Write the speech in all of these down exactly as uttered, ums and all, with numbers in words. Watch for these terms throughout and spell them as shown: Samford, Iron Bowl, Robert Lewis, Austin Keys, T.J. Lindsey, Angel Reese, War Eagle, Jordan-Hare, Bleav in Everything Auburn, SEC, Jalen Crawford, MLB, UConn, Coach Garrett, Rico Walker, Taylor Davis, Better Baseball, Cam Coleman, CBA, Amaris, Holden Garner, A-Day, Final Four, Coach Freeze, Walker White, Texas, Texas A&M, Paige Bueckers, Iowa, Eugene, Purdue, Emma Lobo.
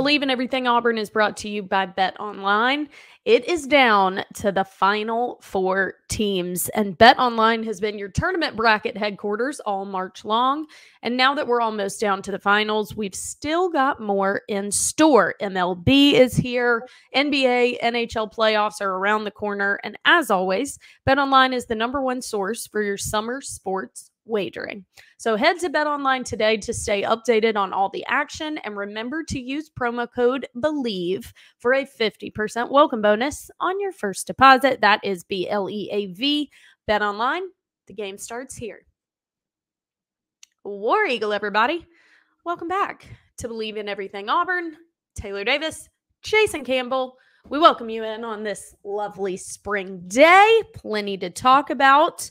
Bleav in Everything Auburn is brought to you by Bet Online. It is down to the final four teams, and Bet Online has been your tournament bracket headquarters all March long. And now that we're almost down to the finals, we've still got more in store. M L B is here, N B A, N H L playoffs are around the corner. And as always, Bet Online is the number one source for your summer sports wagering. So head to Bet Online today to stay updated on all the action, and remember to use promo code BELIEVE for a fifty percent welcome bonus on your first deposit. That is B L E A V. Bet Online, the game starts here. War Eagle, everybody. Welcome back to Bleav in Everything Auburn. Taylor Davis, Jason Campbell, we welcome you in on this lovely spring day. Plenty to talk about.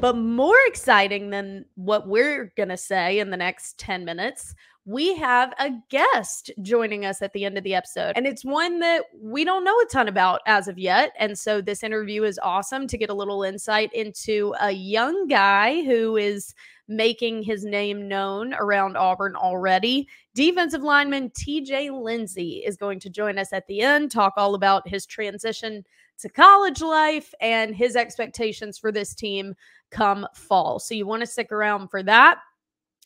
But more exciting than what we're going to say in the next ten minutes, we have a guest joining us at the end of the episode. And it's one that we don't know a ton about as of yet. And so this interview is awesome to get a little insight into a young guy who is making his name known around Auburn already. Defensive lineman T J. Lindsey is going to join us at the end, talk all about his transition to college life and his expectations for this team come fall. So you want to stick around for that.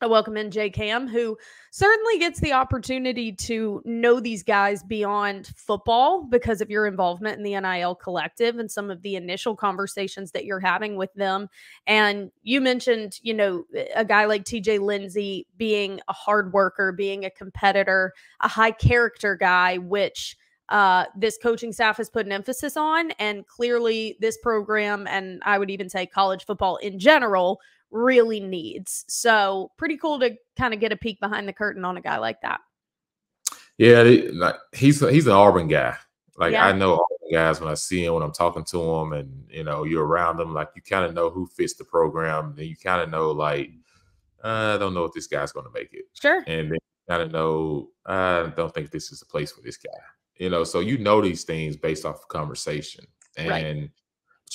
I welcome in J. Cam, who certainly gets the opportunity to know these guys beyond football because of your involvement in the N I L collective and some of the initial conversations that you're having with them. And you mentioned, you know, a guy like T J. Lindsey being a hard worker, being a competitor, a high character guy, which Uh, this coaching staff has put an emphasis on, and clearly this program, and I would even say college football in general, really needs. So pretty cool to kind of get a peek behind the curtain on a guy like that. Yeah, they, like, he's he's an Auburn guy. Like, yeah. I know Auburn guys when I see him, when I'm talking to him, and, you know, you're around them, like, you kind of know who fits the program, and you kind of know, like, uh, I don't know if this guy's going to make it. Sure. And then you kind of know, I don't think this is the place for this guy. You know, so you know these things based off of conversation, and right.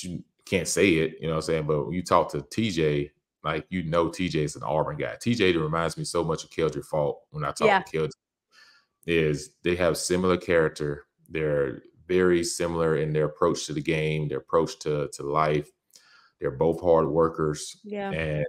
you can't say it, you know what I'm saying? But when you talk to T J, like, you know T J is an Auburn guy. T J reminds me so much of Keldric Faulk when I talk yeah. to Keldric. Is they have similar character. They're very similar in their approach to the game, their approach to, to life. They're both hard workers. Yeah. And,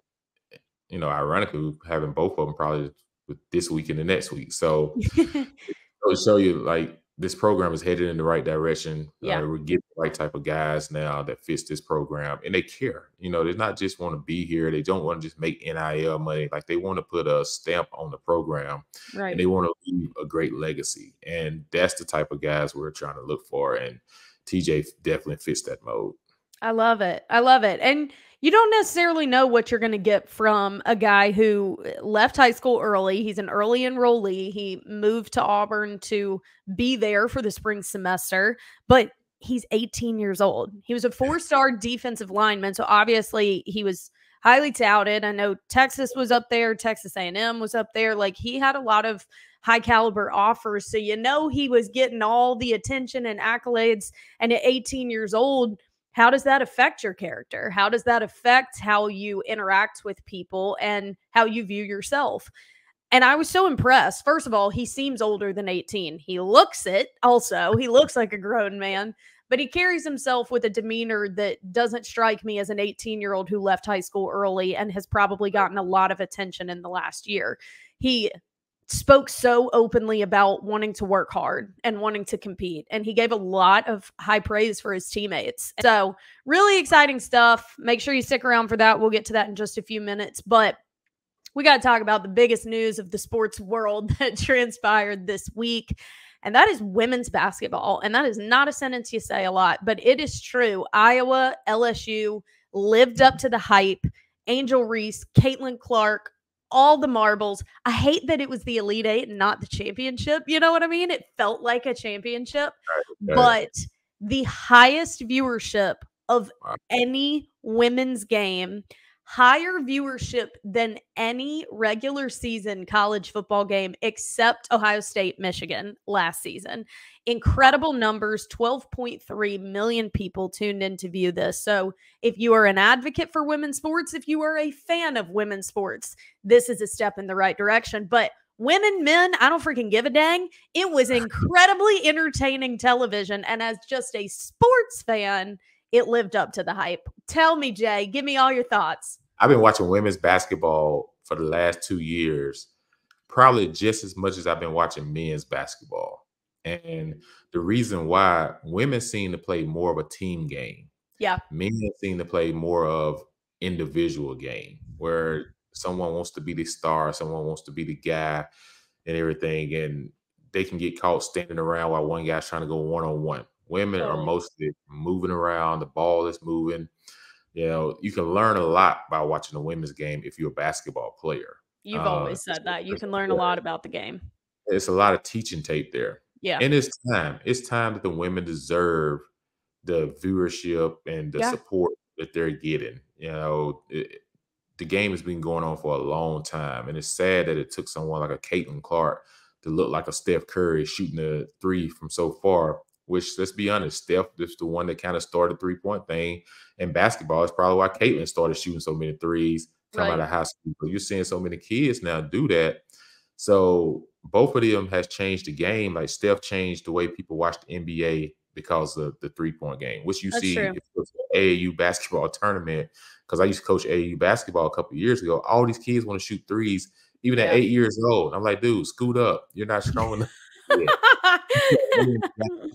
you know, ironically, having both of them probably with this week and the next week. So it'll show you, like, this program is headed in the right direction. Yeah. Uh, we're getting the right type of guys now that fits this program, and they care. You know, they not just want to be here. They don't want to just make N I L money. Like, they want to put a stamp on the program, right. and they want to leave a great legacy. And that's the type of guys we're trying to look for. And T J definitely fits that mode. I love it. I love it. And you don't necessarily know what you're going to get from a guy who left high school early. He's an early enrollee. He moved to Auburn to be there for the spring semester, but he's eighteen years old. He was a four-star defensive lineman, so obviously he was highly touted. I know Texas was up there. Texas A and M was up there. Like, he had a lot of high caliber offers, so you know he was getting all the attention and accolades, and at eighteen years old, how does that affect your character? How does that affect how you interact with people and how you view yourself? And I was so impressed. First of all, he seems older than eighteen. He looks it also. He looks like a grown man, but he carries himself with a demeanor that doesn't strike me as an eighteen-year-old who left high school early and has probably gotten a lot of attention in the last year. He spoke so openly about wanting to work hard and wanting to compete. And he gave a lot of high praise for his teammates. So really exciting stuff. Make sure you stick around for that. We'll get to that in just a few minutes. But we got to talk about the biggest news of the sports world that transpired this week. And that is women's basketball. And that is not a sentence you say a lot, but it is true. Iowa, L S U lived up to the hype. Angel Reese, Caitlin Clark, all the marbles. I hate that it was the Elite Eight and not the championship. You know what I mean? It felt like a championship, right, right. but the highest viewership of wow. any women's game, higher viewership than any regular season college football game except Ohio State, Michigan last season. Incredible numbers, twelve point three million people tuned in to view this. So if you are an advocate for women's sports, if you are a fan of women's sports, this is a step in the right direction. But Women, men, I don't freaking give a dang. It was incredibly entertaining television. And as just a sports fan, it lived up to the hype. Tell me, Jay, give me all your thoughts. I've been watching women's basketball for the last two years, probably just as much as I've been watching men's basketball. And the reason why, women seem to play more of a team game. Yeah. Men seem to play more of individual game, where someone wants to be the star, someone wants to be the guy and everything, and they can get caught standing around while one guy's trying to go one-on-one. Women are mostly moving around. The ball is moving. You know, you can learn a lot by watching a women's game if you're a basketball player. You've uh, always said that. You can learn a lot about the game. It's a lot of teaching tape there. Yeah. And it's time. It's time that the women deserve the viewership and the yeah. support that they're getting. You know, it, the game has been going on for a long time. And it's sad that it took someone like a Caitlin Clark to look like a Steph Curry shooting a three from so far, which, let's be honest, Steph is the one that kind of started three-point thing. And basketball is probably why Caitlin started shooting so many threes coming right out of high school. But you're seeing so many kids now do that. So both of them has changed the game. Like, Steph changed the way people watch the N B A because of the three-point game, which you That's see true. If it was an A A U basketball tournament, because I used to coach A A U basketball a couple of years ago. All these kids want to shoot threes, even yeah. at eight years old. I'm like, dude, scoot up. You're not strong enough.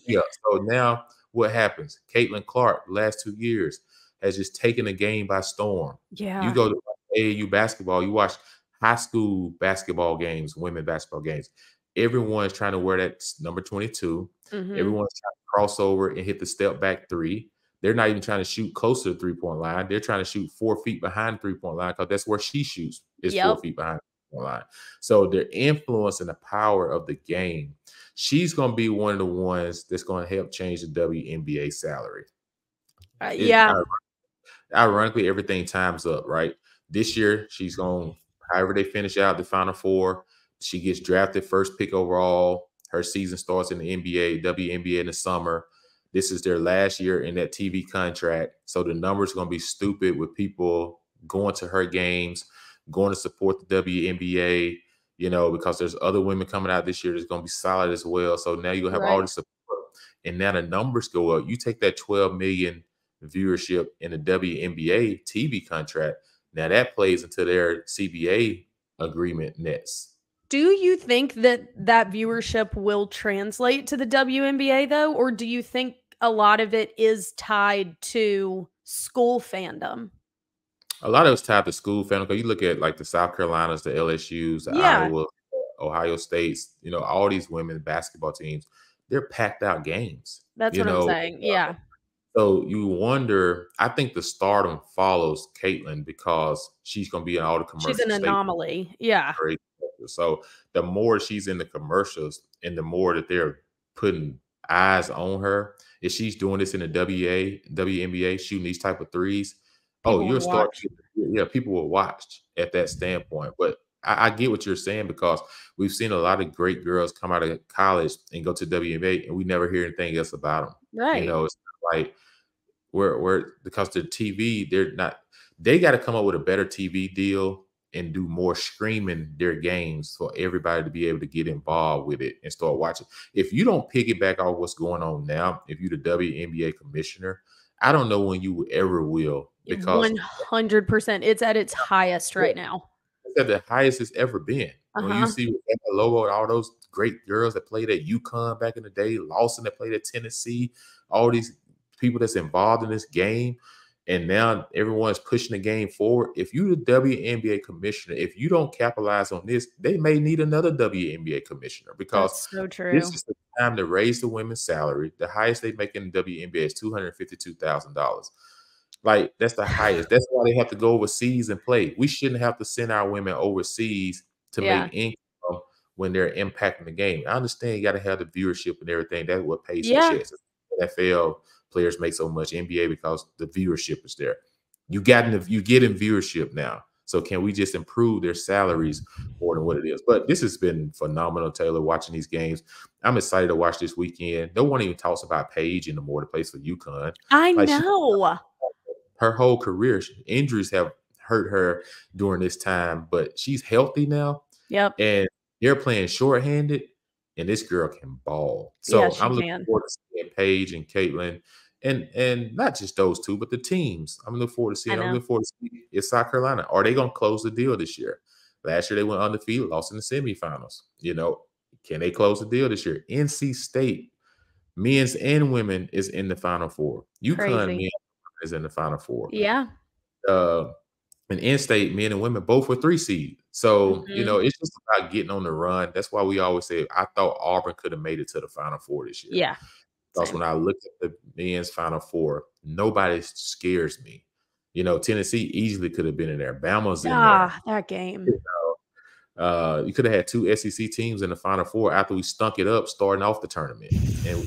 yeah. So now what happens? Caitlin Clark, last two years, has just taken the game by storm. Yeah. You go to A A U basketball, you watch high school basketball games, women basketball games. Everyone's trying to wear that number twenty-two. Mm-hmm. Everyone's trying to cross over and hit the step back three. They're not even trying to shoot close to the three-point line. They're trying to shoot four feet behind the three-point line, because that's where she shoots, is yep. four feet behind the three-point line. So their influence and the power of the game, she's going to be one of the ones that's going to help change the W N B A salary. Uh, yeah. Ironically, ironically, everything times up, right? This year, she's going, however they finish out the Final Four, she gets drafted first pick overall. Her season starts in the N B A, W N B A in the summer. This is their last year in that T V contract. So the numbers are going to be stupid with people going to her games, going to support the W N B A, you know, because there's other women coming out this year that's going to be solid as well. So now you'll have right. all the support. And now the numbers go up. You take that twelve million viewership in the W N B A T V contract. Now that plays into their C B A agreement nets. Do you think that that viewership will translate to the W N B A, though? Or do you think a lot of it is tied to school fandom? A lot of it's tied to school fandom. Because you look at, like, the South Carolinas, the L S Us, the yeah. Iowa, Ohio States, you know, all these women basketball teams, they're packed out games. That's what know? I'm saying. Yeah. So you wonder, I think the stardom follows Caitlin because she's going to be in all the commercials. She's an anomaly. Yeah. Right? So the more she's in the commercials and the more that they're putting eyes on her, if she's doing this in the W N B A, shooting these type of threes, people oh, you'll start, yeah, people will watch at that standpoint. But I, I get what you're saying, because we've seen a lot of great girls come out of college and go to W N B A, and we never hear anything else about them. Right. You know, it's like we're, we're because the T V, they're not, they got to come up with a better T V deal and do more streaming their games for everybody to be able to get involved with it and start watching. If you don't piggyback off what's going on now, if you're the W N B A commissioner, I don't know when you ever will. Because one hundred percent. It's at its highest right now. It's at the highest it's ever been. Uh-huh. When you see Emma Lobo and all those great girls that played at UConn back in the day, Lawson that played at Tennessee, all these people that's involved in this game, and now everyone's pushing the game forward. If you're the W N B A commissioner, if you don't capitalize on this, they may need another W N B A commissioner, because that's so true. This is the time to raise the women's salary. The highest they make in the W N B A is two hundred fifty-two thousand dollars. Like, that's the highest. That's why they have to go overseas and play. We shouldn't have to send our women overseas to yeah. make income when they're impacting the game. I understand you got to have the viewership and everything. That's what pays yeah. the checks. N F L players make so much, N B A because the viewership is there. You got in you get in viewership now. So can we just improve their salaries more than what it is? But this has been phenomenal, Taylor, watching these games. I'm excited to watch this weekend. No one even talks about Paige anymore, the place for UConn. I like know. She, her whole career, injuries have hurt her during this time, but she's healthy now. Yep. And they're playing shorthanded, and this girl can ball. So yeah, I'm looking can. forward to seeing Paige and Caitlin, and and not just those two, but the teams. I'm looking forward to seeing. I'm looking forward to seeing if South Carolina, are they going to close the deal this year? Last year they went undefeated, lost in the semifinals. You know, can they close the deal this year? N C State, men's and women, is in the Final Four. UConn men is in the Final Four. Yeah. Uh, and in-state men and women both were three seed. So, mm-hmm. you know, it's just about getting on the run. That's why we always say, I thought Auburn could have made it to the Final Four this year. Yeah. Because Same. when I look at the men's Final Four, nobody scares me. You know, Tennessee easily could have been in there. Bama's in ah, there. That game. You know, uh, you could have had two S E C teams in the Final Four after we stunk it up starting off the tournament. And we ended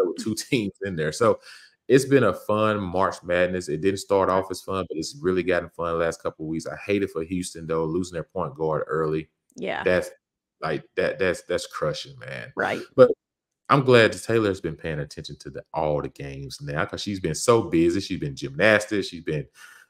up with two teams in there. So it's been a fun March Madness. It didn't start off as fun, but it's really gotten fun the last couple of weeks. I hate it for Houston, though, losing their point guard early. Yeah. That's like that, that's that's crushing, man. Right. But I'm glad that Taylor's been paying attention to the, all the games now, because she's been so busy. She's been gymnastics, she's been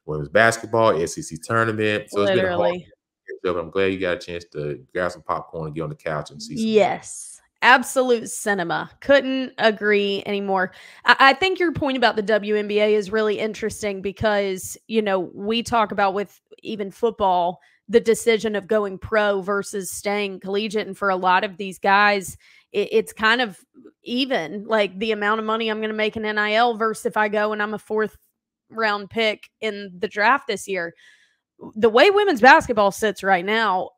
women's basketball, S E C tournament. So Literally. it's been a hard year. I'm glad you got a chance to grab some popcorn and get on the couch and see some Yes. games. Absolute cinema. Couldn't agree anymore. I, I think your point about the W N B A is really interesting because, you know, we talk about with even football, the decision of going pro versus staying collegiate. And for a lot of these guys, it, it's kind of even, like the amount of money I'm going to make in N I L versus if I go and I'm a fourth round pick in the draft this year. The way women's basketball sits right now,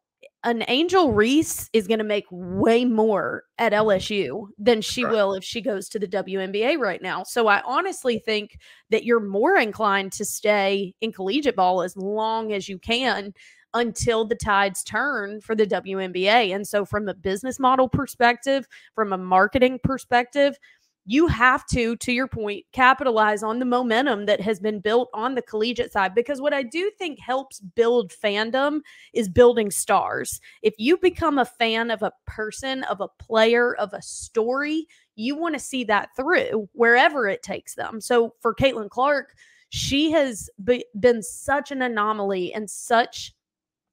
an Angel Reese is going to make way more at L S U than she right. will if she goes to the W N B A right now. So I honestly think that you're more inclined to stay in collegiate ball as long as you can until the tides turn for the W N B A. And so from a business model perspective, from a marketing perspective, you have to, to your point, capitalize on the momentum that has been built on the collegiate side. Because what I do think helps build fandom is building stars. If you become a fan of a person, of a player, of a story, you want to see that through wherever it takes them. So for Caitlin Clark, she has be been such an anomaly and such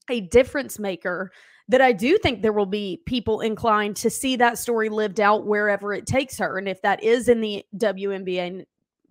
a difference maker that I do think there will be people inclined to see that story lived out wherever it takes her. And if that is in the W N B A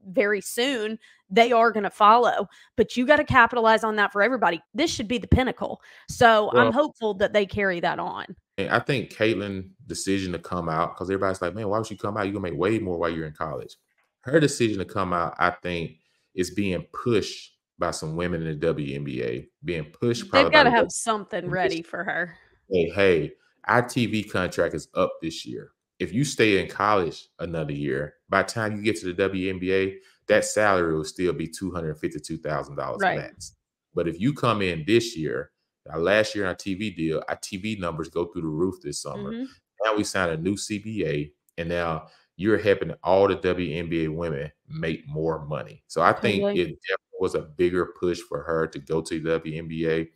very soon, they are going to follow. But you got to capitalize on that for everybody. This should be the pinnacle. So well, I'm hopeful that they carry that on. I think Caitlin's decision to come out, because everybody's like, man, why would you come out? You're going to make way more while you're in college. Her decision to come out, I think, is being pushed by some women in the W N B A. Being pushed. They've got to have something ready for her. Hey, hey, our T V contract is up this year. If you stay in college another year, by the time you get to the W N B A, that salary will still be two hundred fifty-two thousand dollars right. max. But if you come in this year, last year in our T V deal, our T V numbers go through the roof this summer. Mm-hmm. Now we signed a new C B A, and now you're helping all the W N B A women make more money. So I think really? it definitely was a bigger push for her to go to the W N B A.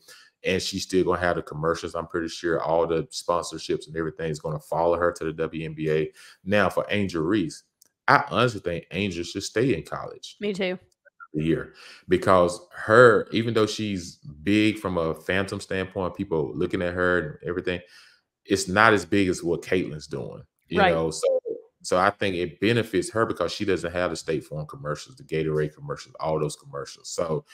And she's still going to have the commercials. I'm pretty sure all the sponsorships and everything is going to follow her to the W N B A. Now for Angel Reese, I honestly think Angel should stay in college. Me too. Year, because her, even though she's big from a phantom standpoint, people looking at her and everything, it's not as big as what Caitlin's doing. You right. know, so So I think it benefits her because she doesn't have the State Farm commercials, the Gatorade commercials, all those commercials. So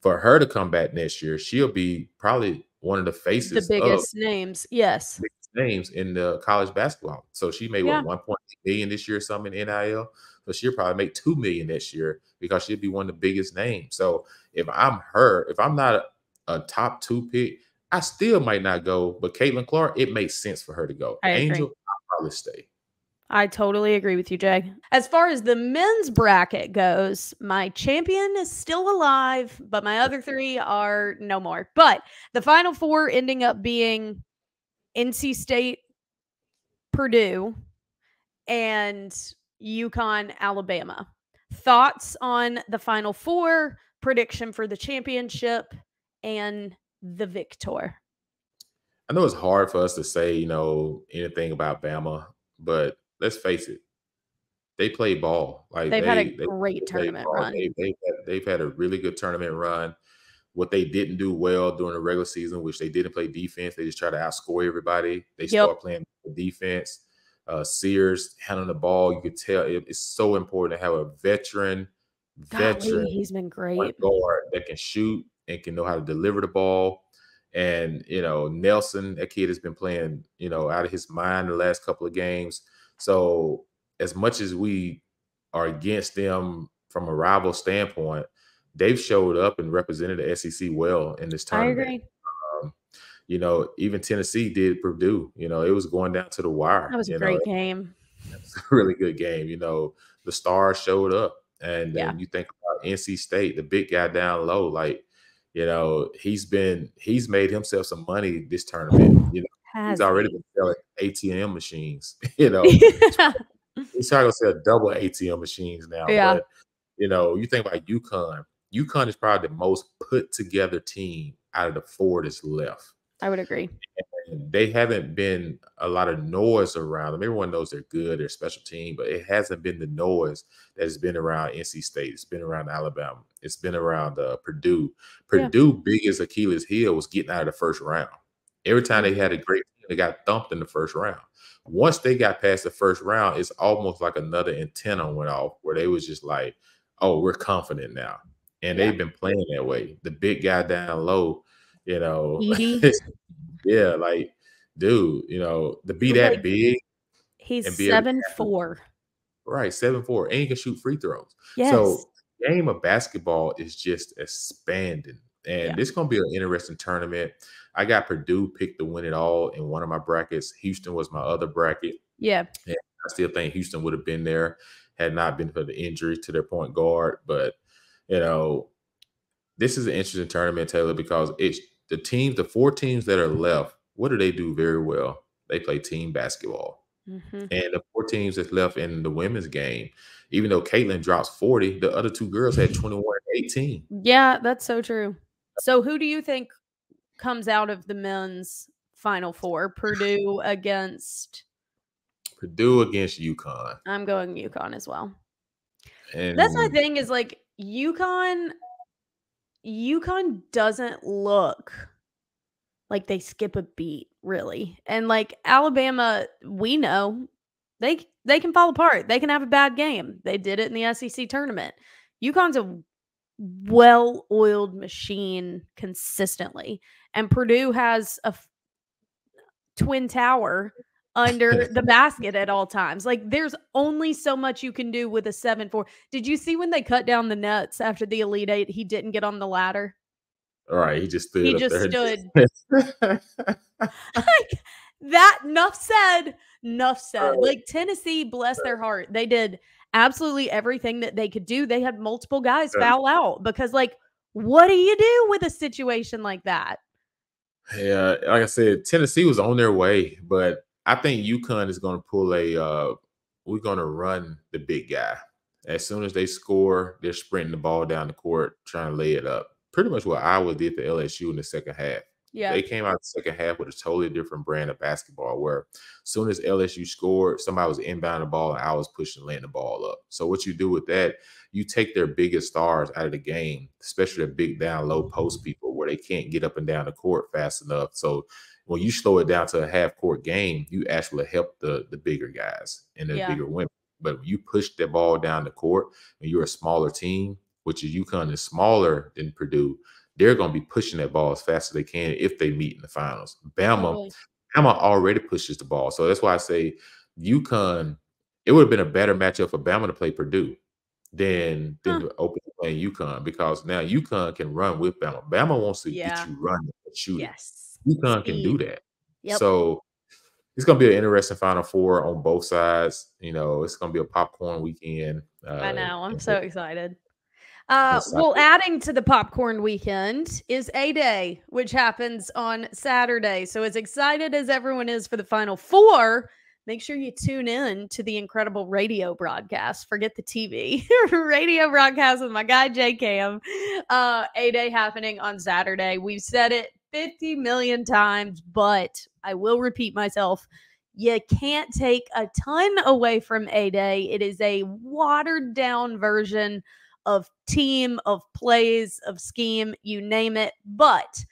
for her to come back next year, she'll be probably one of the faces, the biggest of names, yes, biggest names in the college basketball. So she made yeah. what, one point eight million this year or something in N I L, but she'll probably make two million this year because she'll be one of the biggest names. So if I'm her, if I'm not a, a top two pick, I still might not go. But Caitlin Clark, it makes sense for her to go. I Angel, agree. I'll probably stay. I totally agree with you, Jay. As far as the men's bracket goes, my champion is still alive, but my other three are no more. But the Final Four ending up being N C State, Purdue, and UConn, Alabama. Thoughts on the Final Four, prediction for the championship, and the victor? I know it's hard for us to say, you know, anything about Bama, but let's face it, they play ball. Like they've they, had a they, great they tournament run. They, they've, had, they've had a really good tournament run. what they didn't do well during the regular season, which they didn't play defense. They just try to outscore everybody. They yep. start playing defense. Uh, Sears handling the ball. You could tell it, it's so important to have a veteran, God, veteran. He's been great. Point guard that can shoot and can know how to deliver the ball. And, you know, Nelson, that kid has been playing, you know, out of his mind the last couple of games. So as much as we are against them from a rival standpoint, they've showed up and represented the S E C well in this tournament. I agree. Um, you know, even Tennessee did Purdue. You know, it was going down to the wire. That was a great know. game. It was a really good game. You know, the stars showed up. And yeah. you think about N C State, the big guy down low, like, you know, he's been he's made himself some money this tournament. You know, Has he's already been selling A T M machines. You know, yeah. he's trying to sell double A T M machines now. Yeah. But, you know, you think about UConn. UConn is probably the most put together team out of the four that's left. I would agree. And they haven't been a lot of noise around them. Everyone knows they're good, they're a special team, but it hasn't been the noise that has been around N C State. It's been around Alabama. It's been around uh, Purdue. Purdue's yeah. biggest Achilles heel was getting out of the first round. Every time they had a great team, they got thumped in the first round. Once they got past the first round, it's almost like another antenna went off where they was just like, oh, we're confident now. And yeah. they've been playing that way. The big guy down low, you know. Mm-hmm. yeah, like, dude, you know, to be that like, big. He's seven foot four. Right, seven foot four. And he can shoot free throws. Yes. So the game of basketball is just expanding. And yeah. this is going to be an interesting tournament. I got Purdue picked to win it all in one of my brackets. Houston was my other bracket. Yeah. And I still think Houston would have been there had not been for the injury to their point guard. But you know, this is an interesting tournament, Taylor, because it's the teams, the four teams that are left, what do they do very well? They play team basketball. Mm-hmm. And the four teams that's left in the women's game, even though Caitlin drops forty, the other two girls had twenty-one and eighteen. Yeah, that's so true. So who do you think comes out of the men's Final Four? Purdue against? Purdue against UConn. I'm going UConn as well. And that's my thing is like, UConn, UConn doesn't look like they skip a beat, really. And like Alabama, we know they they can fall apart. They can have a bad game. They did it in the S E C tournament. UConn's a well-oiled machine consistently, and Purdue has a twin tower under the basket at all times. Like there's only so much you can do with a seven four. Did you see when they cut down the nets after the Elite Eight? He didn't get on the ladder. All right, he just stood. He up just there. stood. Like, that. Enough said. Enough said. Like Tennessee, bless their heart, they did absolutely everything that they could do. They had multiple guys foul out because, like, what do you do with a situation like that? Yeah, like I said, Tennessee was on their way, but I think UConn is going to pull a uh, – we're going to run the big guy. As soon as they score, they're sprinting the ball down the court, trying to lay it up. Pretty much what Iowa did to L S U in the second half. Yeah. They came out the second half with a totally different brand of basketball where as soon as L S U scored, somebody was inbounding the ball and I was pushing, laying the ball up. So what you do with that, you take their biggest stars out of the game, especially the big down low post people where they can't get up and down the court fast enough. So – when you slow it down to a half-court game, you actually help the, the bigger guys and the yeah. bigger women. But when you push the ball down the court and you're a smaller team, which is UConn is smaller than Purdue, they're going to be pushing that ball as fast as they can if they meet in the finals. Bama, oh, Bama already pushes the ball. So that's why I say UConn, it would have been a better matchup for Bama to play Purdue than, huh. than to open playing UConn because now UConn can run with Bama. Bama wants to yeah. get you running and shooting. Yes. UConn can do that. Yep. So it's going to be an interesting Final Four on both sides. You know, it's going to be a popcorn weekend. Uh, I know. I'm so excited. Uh, well, adding to the popcorn weekend is A-Day, which happens on Saturday. So as excited as everyone is for the Final Four, make sure you tune in to the incredible radio broadcast. Forget the T V. Radio broadcast with my guy, J. Cam. Uh, A-Day happening on Saturday. We've said it fifty million times, but I will repeat myself. You can't take a ton away from A-Day. It is a watered down version of team, of plays, of scheme, you name it. But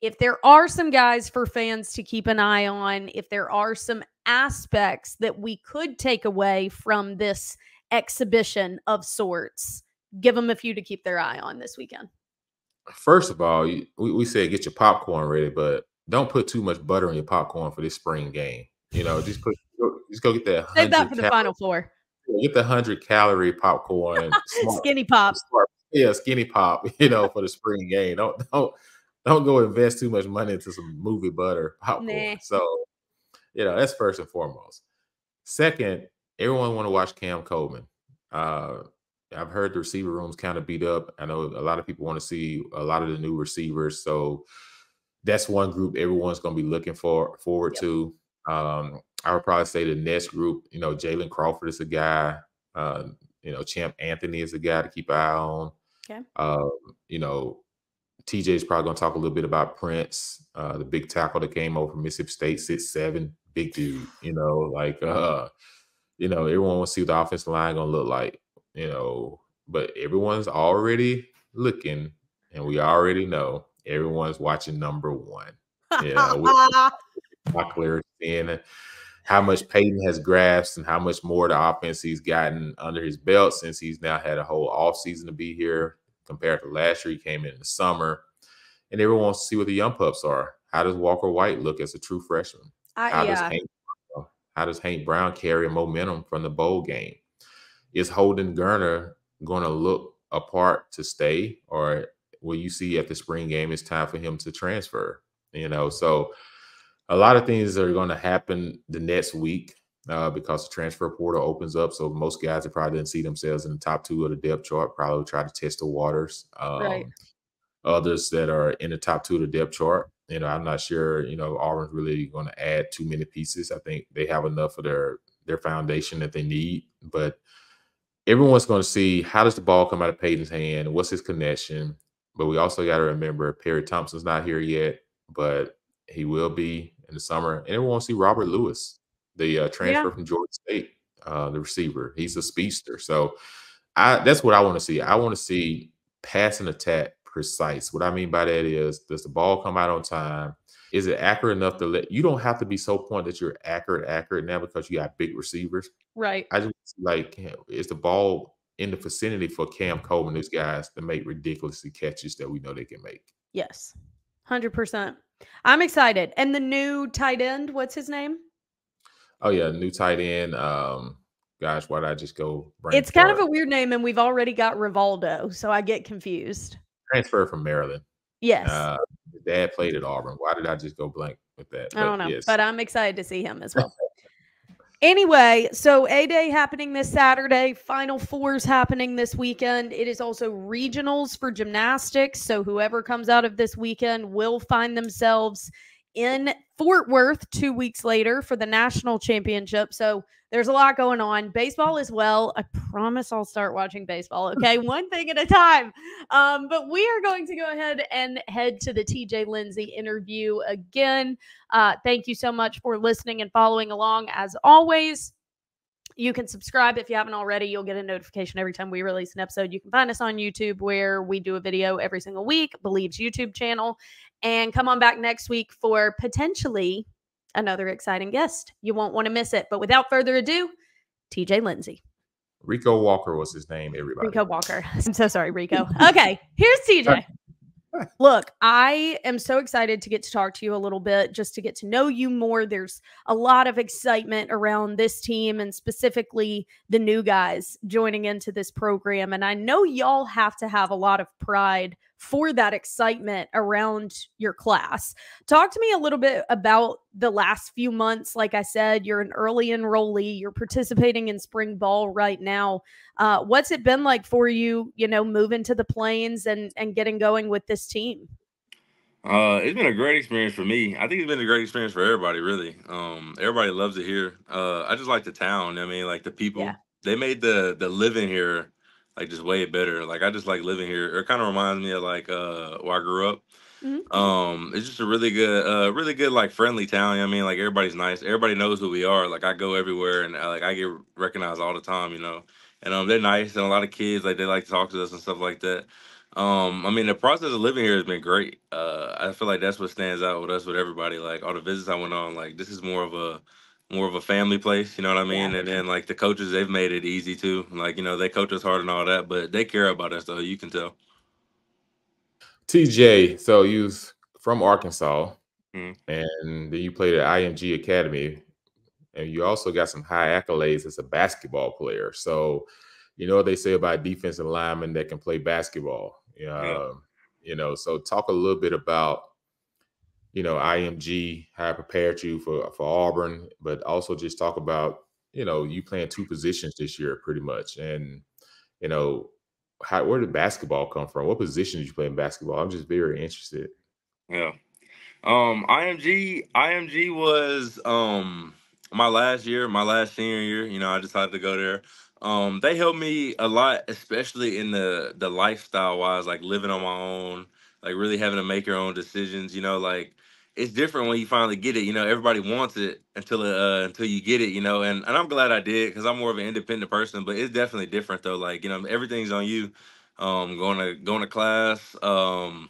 if there are some guys for fans to keep an eye on, if there are some aspects that we could take away from this exhibition of sorts, give them a few to keep their eye on this weekend. First of all, we, we said get your popcorn ready, but don't put too much butter in your popcorn for this spring game. You know, just put, just go get that. Save that for the Final Four. Get the one hundred calorie popcorn. Smart, skinny pop. Smart, yeah, skinny pop, you know, for the spring game. Don't don't don't go invest too much money into some movie butter popcorn. Nah. So, you know, that's first and foremost. Second, everyone want to watch Cam Coleman. Uh, I've heard the receiver room's kind of beat up. I know a lot of people want to see a lot of the new receivers. So that's one group everyone's going to be looking for forward yep. to. Um, I would probably say the next group, you know, Jalen Crawford is a guy. Uh, you know, Champ Anthony is a guy to keep an eye on. Okay. Uh, you know, T J is probably going to talk a little bit about Prince, uh, the big tackle that came over from Mississippi State, six seven, big dude. You know, like, uh, you know, everyone wants to see what the offensive line going to look like. You know, but everyone's already looking, and we already know everyone's watching number one. Yeah, we're seeing how much Peyton has grasped and how much more the offense he's gotten under his belt since he's now had a whole offseason to be here compared to last year. He came in the summer, and everyone wants to see what the young pups are. How does Walker White look as a true freshman? Uh, how, yeah. does Hank, how does Hank Brown carry momentum from the bowl game? Is Holden Garner going to look a part to stay, or will you see at the spring game it's time for him to transfer? You know, so a lot of things are going to happen the next week uh, because the transfer portal opens up. So most guys that probably didn't see themselves in the top two of the depth chart probably try to test the waters. Um, right. Others that are in the top two of the depth chart, you know, I'm not sure, you know, Auburn's really going to add too many pieces. I think they have enough of their their foundation that they need, but everyone's going to see how does the ball come out of Peyton's hand, what's his connection. But we also got to remember Perry Thompson's not here yet, but he will be in the summer. And everyone will see Robert Lewis, the uh, transfer yeah. from Georgia State, uh, the receiver. He's a speedster. So I, that's what I want to see. I want to see pass and attack precise. What I mean by that is, does the ball come out on time? Is it accurate enough to let you don't have to be so point that you're accurate, accurate now because you got big receivers. Right. I just like, is the ball in the vicinity for Cam Coleman, these guys to make ridiculously catches that we know they can make. Yes. one hundred percent. I'm excited. And the new tight end, what's his name? Oh yeah. New tight end. Um, gosh, why did I just go? It's kind of a weird name, and we've already got Rivaldo. So I get confused. Transfer from Maryland. Yes. Uh, Dad played at Auburn. Why did I just go blank with that? I don't know, yes. But I'm excited to see him as well. Anyway, so A-Day happening this Saturday. Final Fours happening this weekend. It is also regionals for gymnastics. So whoever comes out of this weekend will find themselves in Fort Worth two weeks later for the national championship. So there's a lot going on. Baseball as well. I promise I'll start watching baseball. Okay. One thing at a time. Um, but we are going to go ahead and head to the T J Lindsey interview again. Uh, thank you so much for listening and following along. As always, you can subscribe if you haven't already. You'll get a notification every time we release an episode. You can find us on YouTube, where we do a video every single week, Bleav's YouTube channel. And come on back next week for potentially another exciting guest. You won't want to miss it. But without further ado, T J Lindsey. Rico Walker was his name, everybody. Rico Walker. I'm so sorry, Rico. Okay, here's T J. Look, I am so excited to get to talk to you a little bit, just to get to know you more. There's a lot of excitement around this team and specifically the new guys joining into this program. And I know y'all have to have a lot of pride for that excitement around your class. Talk to me a little bit about the last few months. Like I said, you're an early enrollee. You're participating in spring ball right now. Uh, what's it been like for you, you know, moving to the Plains and, and getting going with this team? Uh, it's been a great experience for me. I think it's been a great experience for everybody, really. Um, everybody loves it here. Uh, I just like the town. I mean, like the people. Yeah. They made the the living here like just way better. Like I just like living here. It kind of reminds me of like uh where I grew up. Mm-hmm. Um, it's just a really good, uh, really good, like, friendly town. You know what I mean, like, everybody's nice. Everybody knows who we are. Like, I go everywhere, and like I get recognized all the time, you know. And um, they're nice, and a lot of kids, like, they like to talk to us and stuff like that. Um, I mean, the process of living here has been great. Uh, I feel like that's what stands out with us, with everybody. Like, all the visits I went on, like, this is more of a more of a family place, you know what I mean? Yeah. And then, like, the coaches, they've made it easy too. Like, you know, they coach us hard and all that, but they care about us, though. You can tell. T J, so you're from Arkansas, mm-hmm. and then you played at I M G Academy, and you also got some high accolades as a basketball player. So, you know what they say about defensive linemen that can play basketball. Yeah. Uh, you know, so talk a little bit about, you know, I M G, how I prepared you for, for Auburn, but also just talk about, you know, you playing two positions this year pretty much. And, you know, how, where did basketball come from? What position did you play in basketball? I'm just very interested. Yeah. Um, I M G, I M G was um, my last year, my last senior year. You know, I decided to go there. Um, they helped me a lot, especially in the, the lifestyle wise, like living on my own, like really having to make your own decisions, you know, like it's different when you finally get it, you know, everybody wants it until, uh, until you get it, you know, and, and I'm glad I did, cause I'm more of an independent person, but it's definitely different though. Like, you know, everything's on you, um, going to, going to class, um,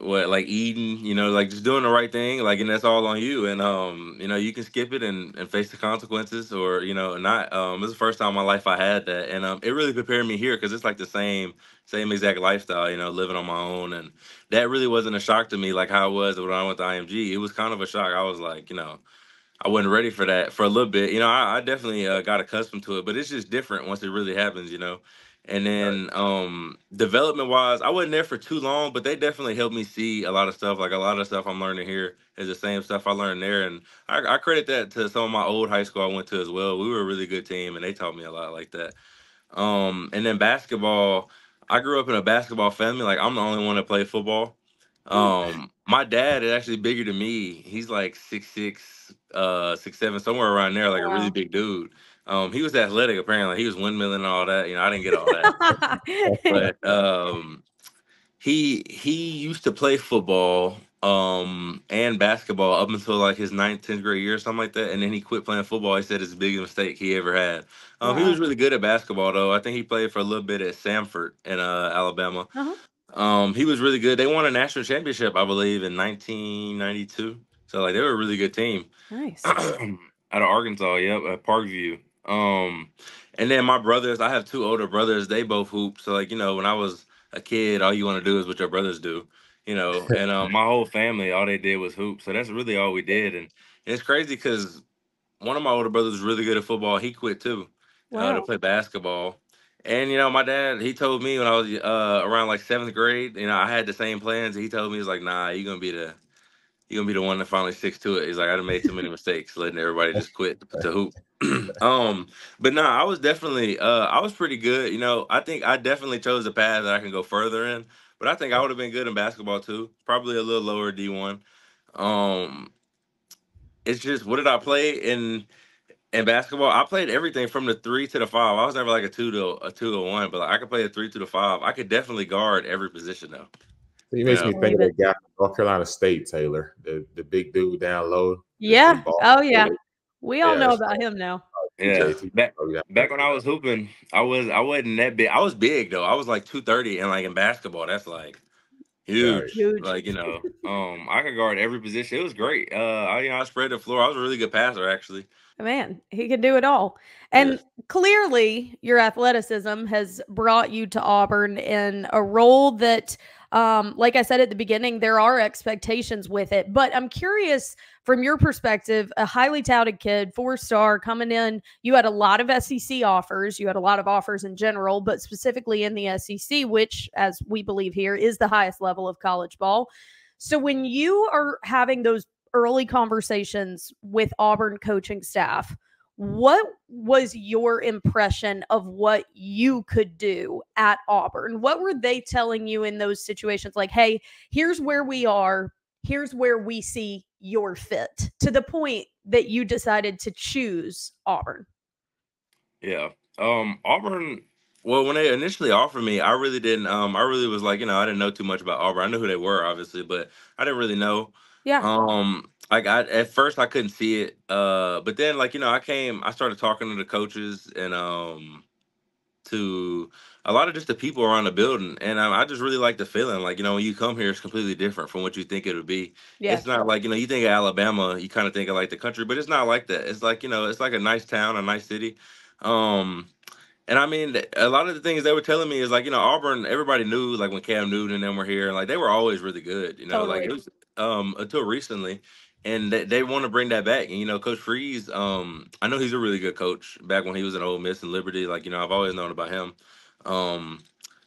what, like eating, you know, like just doing the right thing, like, and that's all on you. And, um, you know, you can skip it and, and face the consequences, or, you know, not. Um, it's the first time in my life I had that. And um, it really prepared me here, because it's like the same, same exact lifestyle, you know, living on my own. And that really wasn't a shock to me, like how it was when I went to I M G. It was kind of a shock. I was like, you know, I wasn't ready for that for a little bit. You know, I, I definitely uh, got accustomed to it, but it's just different once it really happens, you know. And then um, development-wise, I wasn't there for too long, but they definitely helped me see a lot of stuff. Like, a lot of stuff I'm learning here is the same stuff I learned there. And I, I credit that to some of my old high school I went to as well. We were a really good team, and they taught me a lot like that. Um, and then basketball, I grew up in a basketball family. Like, I'm the only one that played football. Um, my dad is actually bigger than me. He's like six six, uh, six seven, somewhere around there, like a really big dude. Um, he was athletic, apparently. He was windmilling and all that. You know, I didn't get all that. But um, he he used to play football um, and basketball up until, like, his ninth, tenth grade year or something like that. And then he quit playing football. He said it's the biggest mistake he ever had. Um, wow. He was really good at basketball, though. I think he played for a little bit at Samford in uh, Alabama. Uh-huh. Um, he was really good. They won a national championship, I believe, in nineteen ninety-two. So, like, they were a really good team. Nice. Out of Arkansas, yep, at Parkview. Um, and then my brothers, I have two older brothers, they both hoop. So, like, you know, when I was a kid, all you want to do is what your brothers do, you know, and uh, my whole family, all they did was hoop. So that's really all we did. And, and it's crazy because one of my older brothers was really good at football. He quit too. Wow. uh, to play basketball. And, you know, my dad, he told me when I was uh, around like seventh grade, you know, I had the same plans. He told me, he was like, nah, you're going to be the, you're going to be the one that finally sticks to it. He's like, I done made too many mistakes letting everybody just quit to hoop. um but no nah, I was definitely uh I was pretty good, you know. I think I definitely chose a path that I can go further in, but I think I would have been good in basketball too, probably a little lower D one. Um it's just, what did I play in in basketball? I played everything from the three to the five. I was never like a two to a two to one, but like, I could play a three to the five. I could definitely guard every position though. He makes me think of that guy from North Carolina State, Taylor, the the big dude down low. Yeah. Oh yeah. We all yeah, know about him now. Yeah. Back, back when I was hooping, I was I wasn't that big. I was big though. I was like two thirty, and like in basketball, that's like huge. huge. Like, you know, um, I could guard every position. It was great. Uh, I, you know, I spread the floor. I was a really good passer, actually. Man, he can do it all. And yes. Clearly, your athleticism has brought you to Auburn in a role that, um, like I said at the beginning, there are expectations with it. But I'm curious, from your perspective, a highly touted kid, four-star, coming in, you had a lot of S E C offers. You had a lot of offers in general, but specifically in the S E C, which, as we Bleav here, is the highest level of college ball. So when you are having those early conversations with Auburn coaching staff, what was your impression of what you could do at Auburn? What were they telling you in those situations? Like, hey, here's where we are. Here's where we see your fit, to the point that you decided to choose Auburn. Yeah. Um, Auburn Well, when they initially offered me, I really didn't. Um, I really was like, you know, I didn't know too much about Auburn. I knew who they were, obviously, but I didn't really know. Yeah. Um, like I at first I couldn't see it. Uh, but then like you know I came, I started talking to the coaches and um, to a lot of just the people around the building, and I, I just really like the feeling. Like you know when you come here, it's completely different from what you think it would be. Yeah. It's not like you know you think of Alabama, you kind of think of like the country, but it's not like that. It's like you know it's like a nice town, a nice city. Um. And I mean, a lot of the things they were telling me is like, you know, Auburn, everybody knew, like when Cam Newton and them were here, like they were always really good, you know, totally. Like it was um, until recently. And they, they want to bring that back. And, you know, Coach Freeze, um, I know he's a really good coach back when he was at Ole Miss and Liberty. Like, you know, I've always known about him. Um,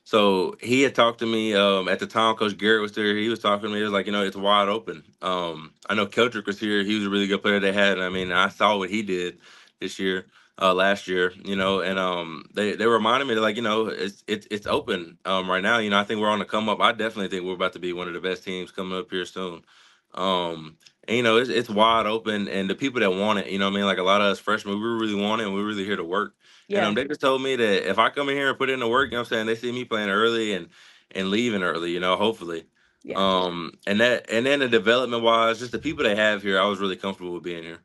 so he had talked to me um, at the time. Coach Garrett was there. He was talking to me. It was like, you know, it's wide open. Um, I know Keldric was here. He was a really good player they had. And I mean, I saw what he did this year. Uh, last year, you know, and um, they, they reminded me that, like, you know, it's it's it's open um, right now. You know, I think we're on the come up. I definitely think we're about to be one of the best teams coming up here soon. Um, and, you know, it's it's wide open, and the people that want it, you know what I mean? Like, a lot of us freshmen, we really want it, and we're really here to work. Yeah. And um, they just told me that if I come in here and put in the work, you know what I'm saying, they see me playing early and, and leaving early, you know, hopefully. Yeah. Um, and, that, and then the development-wise, just the people they have here, I was really comfortable with being here.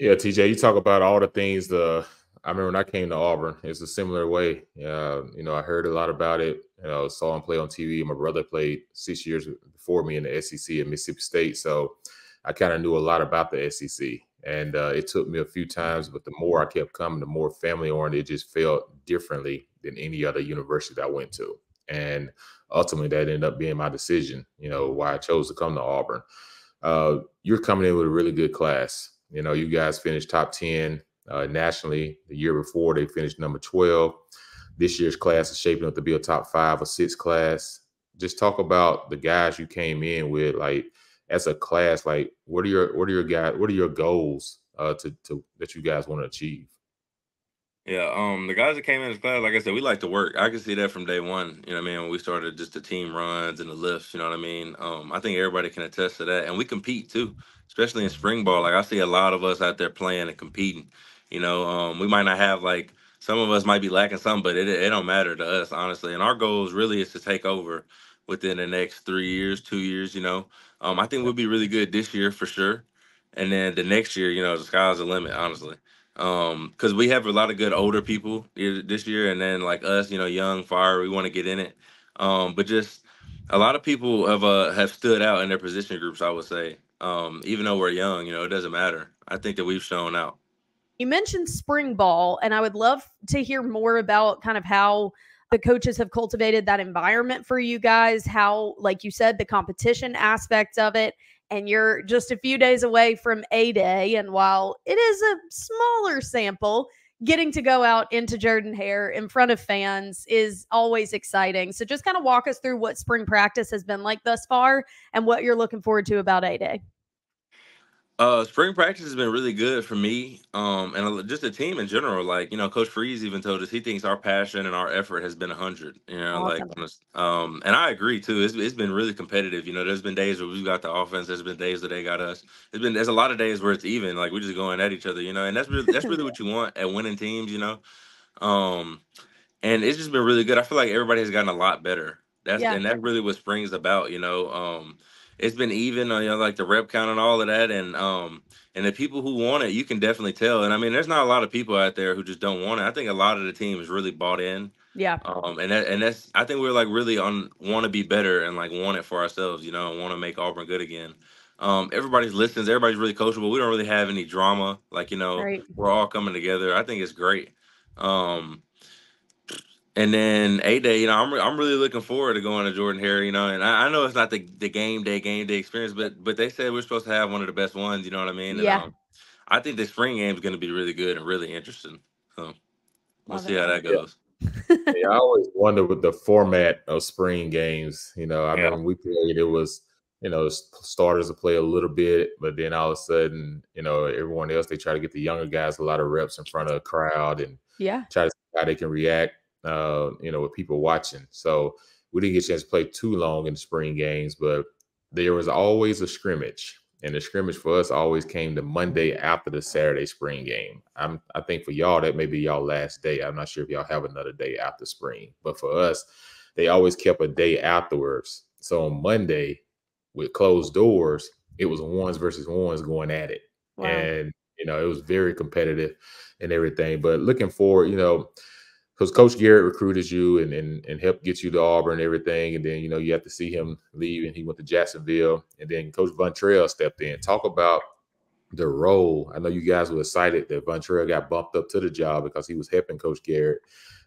Yeah, T J, you talk about all the things. The I remember when I came to Auburn, it's a similar way. Uh, you know, I heard a lot about it. You know, saw him play on T V. My brother played six years before me in the S E C at Mississippi State, so I kind of knew a lot about the S E C. And uh, it took me a few times, but the more I kept coming, the more family-oriented it just felt differently than any other university that I went to. And ultimately, that ended up being my decision, you know, why I chose to come to Auburn. Uh, you're coming in with a really good class. You know, you guys finished top ten uh, nationally. The year before, they finished number twelve. This year's class is shaping up to be a top five or six class. Just talk about the guys you came in with, like as a class. Like, what are your what are your guys? What are your goals uh, to to that you guys want to achieve? Yeah, um, the guys that came in this class, like I said, we like to work. I could see that from day one. You know what I mean? When we started just the team runs and the lifts, you know what I mean? Um, I think everybody can attest to that. And we compete too, especially in spring ball. Like I see a lot of us out there playing and competing. You know, um, we might not have like some of us might be lacking something, but it, it don't matter to us, honestly. And our goals really is to take over within the next three years, two years, you know. Um, I think we'll be really good this year for sure. And then the next year, you know, the sky's the limit, honestly. Um, because we have a lot of good older people this year, and then like us, you know, young fire, we want to get in it. Um, but just a lot of people have uh, have stood out in their position groups, I would say. Um, even though we're young, you know, it doesn't matter. I think that we've shown out. You mentioned spring ball, and I would love to hear more about kind of how the coaches have cultivated that environment for you guys. How, like you said, the competition aspect of it. And you're just a few days away from A-Day. And while it is a smaller sample, getting to go out into Jordan-Hare in front of fans is always exciting. So just kind of walk us through what spring practice has been like thus far and what you're looking forward to about A-Day. Uh, spring practice has been really good for me um, and just the team in general. Like, you know, Coach Freeze even told us he thinks our passion and our effort has been one hundred. You know, awesome. like, um, and I agree too. It's, it's been really competitive. You know, there's been days where we've got the offense. There's been days that they got us. It's been there's a lot of days where it's even. Like we're just going at each other. You know, and that's really, that's really what you want at winning teams. You know, um, and it's just been really good. I feel like everybody has gotten a lot better. That's yeah. and that's really what spring's about. You know. Um, It's been even, you know, like the rep count and all of that. And um, and the people who want it, you can definitely tell. And, I mean, there's not a lot of people out there who just don't want it. I think a lot of the team is really bought in. Yeah. Um, and that, and that's – I think we're, like, really on want to be better and, like, want it for ourselves, you know, and want to make Auburn good again. Um, everybody's listens. Everybody's really coachable. We don't really have any drama. Like, you know, right. We're all coming together. I think it's great. Um And then A-Day, you know, I'm, re I'm really looking forward to going to Jordan-Hare, you know, and I, I know it's not the, the game day, game day experience, but but they said we're supposed to have one of the best ones, you know what I mean? Yeah. And, um, I think the spring game is going to be really good and really interesting. So we'll Love see it. how that goes. Yeah. yeah, I always wonder with the format of spring games, you know, I yeah. mean, when we played, it was, you know, starters to play a little bit, but then all of a sudden, you know, everyone else, they try to get the younger guys a lot of reps in front of a crowd and yeah. try to see how they can react. Uh, you know, with people watching. So we didn't get a chance to play too long in the spring games, but there was always a scrimmage. And the scrimmage for us always came the Monday after the Saturday spring game. I'm, I think for y'all, that may be y'all last day. I'm not sure if y'all have another day after spring. But for us, they always kept a day afterwards. So on Monday, with closed doors, it was ones versus ones going at it. Wow. And, you know, it was very competitive and everything. But looking forward, you know, because Coach Garrett recruited you and, and and helped get you to Auburn and everything. And then, you know, you have to see him leave, and he went to Jacksonville. And then Coach Vontrell stepped in. Talk about the role. I know you guys were excited that Vontrell got bumped up to the job because he was helping Coach Garrett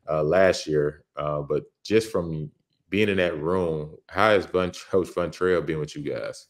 uh, last year. Uh, but just from being in that room, how has Von, Coach Vontrell been with you guys?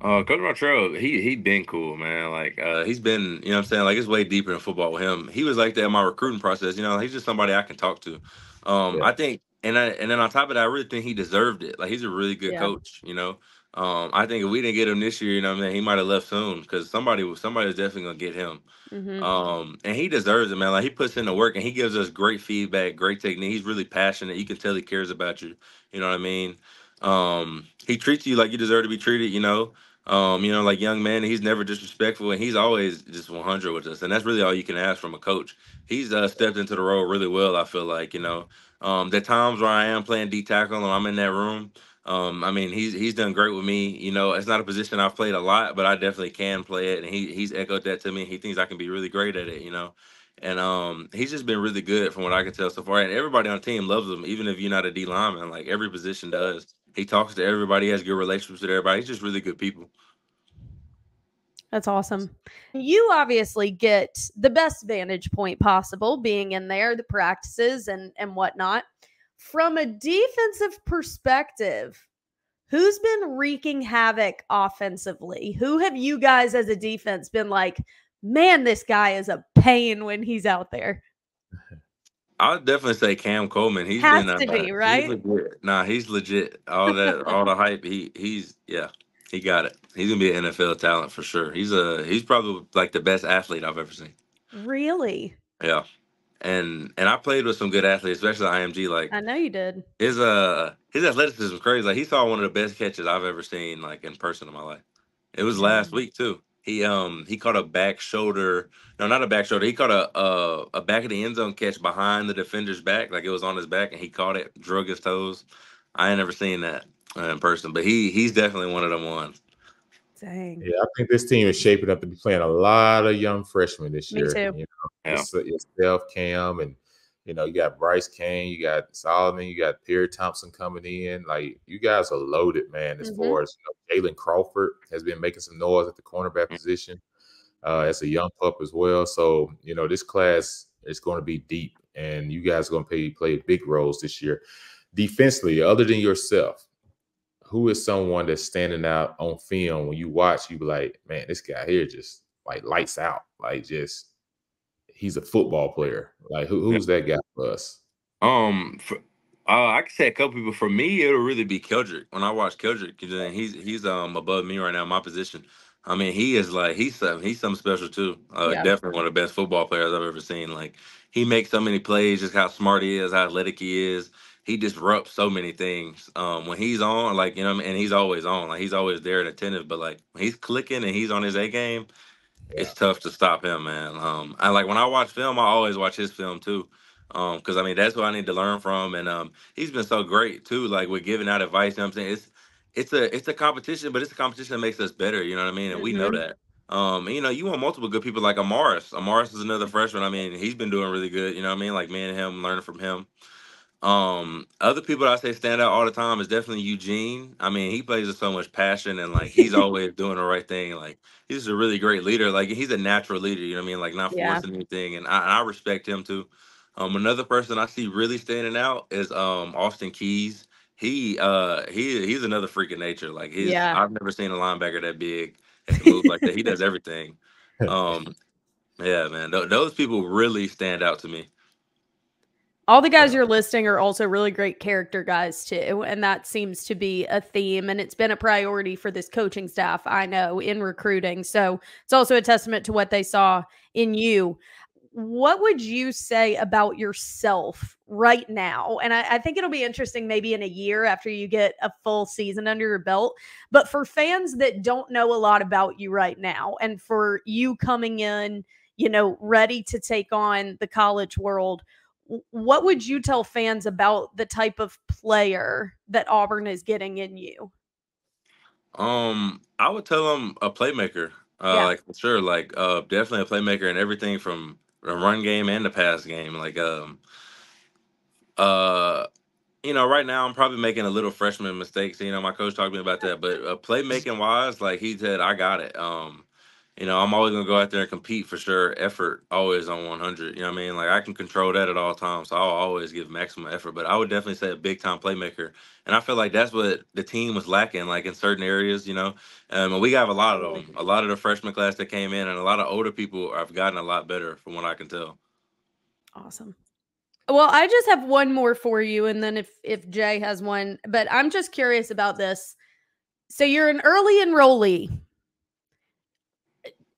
Uh, Coach Vontrell, he he been cool, man. Like, uh, he's been, you know what I'm saying? Like, it's way deeper in football with him. He was like that in my recruiting process. You know, he's just somebody I can talk to. Um, yeah. I think, and I, and then on top of that, I really think he deserved it. Like, he's a really good yeah. coach, you know? Um, I think if we didn't get him this year, you know what I'm saying, he might have left soon because somebody was somebody was definitely gonna get him. Mm-hmm. Um, and he deserves it, man. Like, he puts in the work and he gives us great feedback, great technique. He's really passionate. You can tell he cares about you. You know what I mean? Um, he treats you like you deserve to be treated, you know. Um, you know, like, young man, he's never disrespectful, and he's always just one hundred with us, and that's really all you can ask from a coach. He's uh, stepped into the role really well, I feel like, you know. Um, the times where I am playing D tackle and I'm in that room, um, I mean, he's he's done great with me. You know, it's not a position I've played a lot, but I definitely can play it, and he he's echoed that to me. He thinks I can be really great at it, you know. And um, he's just been really good from what I can tell so far, and everybody on the team loves him, even if you're not a D lineman. Like, every position does. He talks to everybody, has good relationships with everybody. He's just really good people. That's awesome. You obviously get the best vantage point possible being in there, the practices and, and whatnot. From a defensive perspective, who's been wreaking havoc offensively? Who have you guys as a defense been like, man, this guy is a pain when he's out there? I'll definitely say Cam Coleman. He's has been, to uh, be right. He's legit. Nah, he's legit. All that, all the hype. He, he's yeah, he got it. He's gonna be an N F L talent for sure. He's a, he's probably like the best athlete I've ever seen. Really? Yeah, and and I played with some good athletes, especially I M G. Like, I know you did. His uh, his athleticism is crazy. Like, he saw one of the best catches I've ever seen, like, in person in my life. It was last mm-hmm. week too. He um he caught a back shoulder, no, not a back shoulder. He caught a, a a back of the end zone catch behind the defender's back, like it was on his back, and he caught it, drug his toes. I ain't never seen that in person, but he he's definitely one of them ones. Dang. Yeah, I think this team is shaping up to be playing a lot of young freshmen this Me year. Too. You know, yeah. Yourself, Cam, and you know you got Bryce Kane, you got Solomon, you got Pierre Thompson coming in. Like, you guys are loaded, man. As mm-hmm. far as, you know, Jalen Crawford has been making some noise at the cornerback position uh, as a young pup as well. So, you know, this class is going to be deep, and you guys are going to play, play big roles this year. Defensively, other than yourself, who is someone that's standing out on film when you watch, you be like, man, this guy here just, like, lights out. Like, just, he's a football player. Like, who, who's that guy for us? Um, for Uh, I can say a couple people. For me, it'll really be Keldric. When I watch Keldric, he's he's um above me right now in my position. I mean, he is like he's something he's something special too. Uh, yeah. Definitely one of the best football players I've ever seen. Like, he makes so many plays, just how smart he is, how athletic he is. He disrupts so many things. Um, when he's on, like, you know, and he's always on, like, he's always there and attentive. But, like, when he's clicking and he's on his A game, yeah. it's tough to stop him, man. Um, I like when I watch film, I always watch his film too. Um, because I mean, that's what I need to learn from, and um, he's been so great too. Like, we're giving out advice, you know what I'm saying? It's it's a it's a competition, but it's a competition that makes us better, you know what I mean? And we know that. Um, and, you know, you want multiple good people like Amaris. Amaris is another freshman. I mean, he's been doing really good, you know what I mean? Like, me and him, learning from him. Um, other people that I say stand out all the time is definitely Eugene. I mean, he plays with so much passion, and, like, he's always doing the right thing. Like, he's a really great leader. Like, he's a natural leader, you know what I mean? Like, not forcing yeah. anything, and I, and I respect him too. Um, another person I see really standing out is um Austin Keys. He uh he he's another freak of nature. Like, he's yeah. I've never seen a linebacker that big that can move like that. He does everything. Um, yeah, man. Th- those people really stand out to me. All the guys you're listing are also really great character guys too, and that seems to be a theme, and it's been a priority for this coaching staff, I know, in recruiting. So it's also a testament to what they saw in you. what would you say about yourself right now? And I, I think it'll be interesting maybe in a year after you get a full season under your belt. But for fans that don't know a lot about you right now, and for you coming in, you know, ready to take on the college world, what would you tell fans about the type of player that Auburn is getting in you? Um, I would tell them a playmaker. Uh, yeah. Like, sure, like, uh, definitely a playmaker in everything from the run game and the pass game. Like, um, uh, you know, right now I'm probably making a little freshman mistake. So, you know, my coach talked to me about that. But uh, playmaking-wise, like, he said, I got it. Um, you know, I'm always going to go out there and compete for sure. Effort, always on one hundred. You know what I mean? Like, I can control that at all times. So I'll always give maximum effort. But I would definitely say a big-time playmaker. And I feel like that's what the team was lacking, like in certain areas, you know. Um, and we have a lot of them. A lot of the freshman class that came in, and a lot of older people have gotten a lot better from what I can tell. Awesome. Well, I just have one more for you, and then if, if Jay has one. But I'm just curious about this. So you're an early enrollee.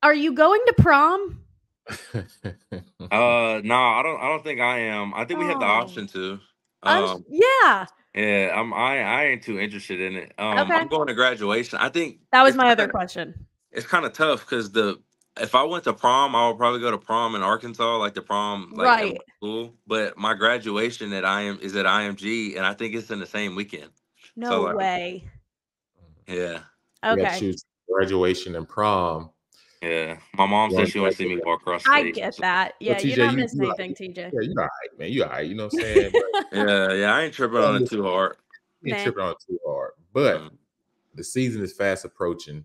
Are you going to prom? uh, no, I don't I don't think I am. I think oh. we have the option to. Um, yeah. Yeah, I'm, I I ain't too interested in it. Um, okay. I'm going to graduation. I think that was my other kinda, question. It's kind of tough because the if I went to prom, I would probably go to prom in Arkansas, like the prom, like right. school. But my graduation at I M is at I M G, and I think it's in the same weekend. No so, like, way. Yeah. Okay. Graduation and prom. Yeah, my mom yeah, said she wants to see me walk across the stage. I get that. Yeah, well, you're not missing you, anything, you, T J. Yeah, you're all right, man. You're all right. You know what I'm saying? But, yeah, yeah. I ain't tripping on it too hard. I ain't tripping on it too hard. But mm-hmm. the season is fast approaching.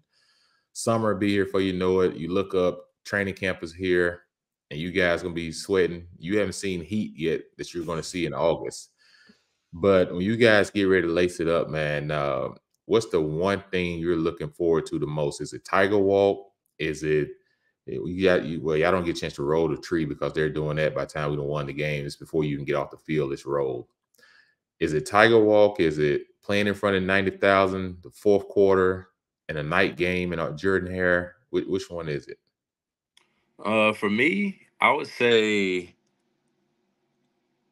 Summer will be here before you know it. You look up, training camp is here, and you guys going to be sweating. You haven't seen heat yet that you're going to see in August. But when you guys get ready to lace it up, man, uh, what's the one thing you're looking forward to the most? Is it Tiger Walk? Is it you got you? Well, y'all don't get a chance to roll the tree because they're doing that by the time we don't won the game. It's before you can get off the field. It's rolled. Is it Tiger Walk? Is it playing in front of ninety thousand, the fourth quarter, and a night game in Jordan-Hare? Which, which one is it? Uh, for me, I would say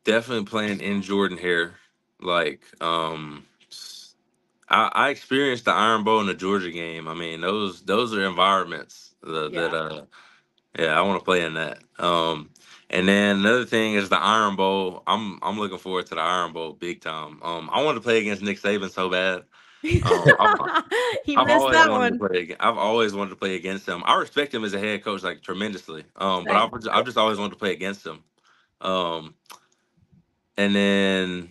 definitely playing in Jordan-Hare. Like, um, I, I experienced the Iron Bowl in the Georgia game. I mean, those those are environments that, yeah. that uh, yeah, I want to play in that. Um, and then another thing is the Iron Bowl. I'm I'm looking forward to the Iron Bowl big time. Um, I want to play against Nick Saban so bad. Um, I, he I've missed that one. Play, I've always wanted to play against him. I respect him as a head coach like tremendously. Um, but I've just, I've just always wanted to play against him. Um, and then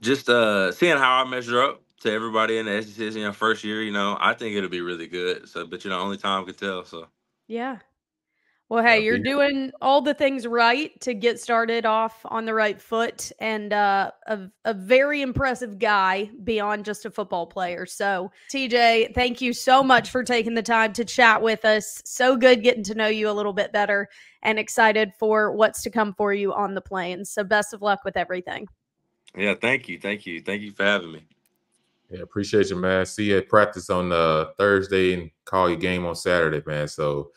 just uh, seeing how I measure up to everybody in the S E C in your first year, you know, I think it'll be really good. So, but you know, only time can tell. So, yeah. Well, hey, you're doing all the things right to get started off on the right foot, and uh, a, a very impressive guy beyond just a football player. So, T J, thank you so much for taking the time to chat with us. So good getting to know you a little bit better, and excited for what's to come for you on the plains. So, best of luck with everything. Yeah, thank you, thank you, thank you for having me. Yeah, appreciate you, man. See you at practice on uh, Thursday and call your game on Saturday, man. So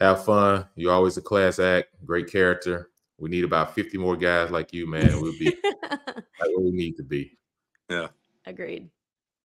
have fun. You're always a class act, great character. We need about fifty more guys like you, man. We'll be like where we need to be. Yeah. Agreed.